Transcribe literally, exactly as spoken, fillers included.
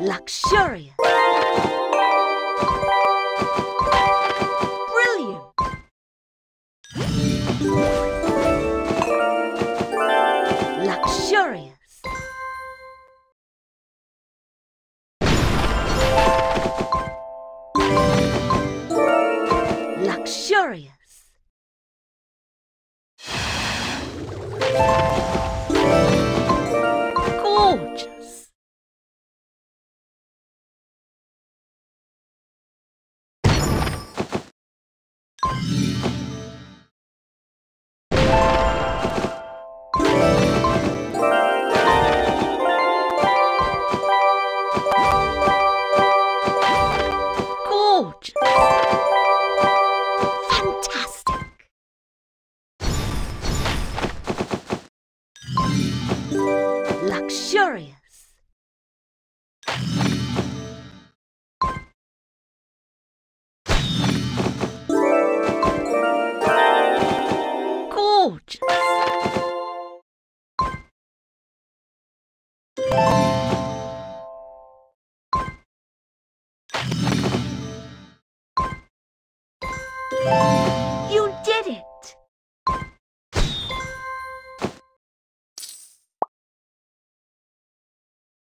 Luxurious. Brilliant. Luxurious. Luxurious. Gorgeous. Gorgeous. Fantastic. Luxurious. Gorgeous.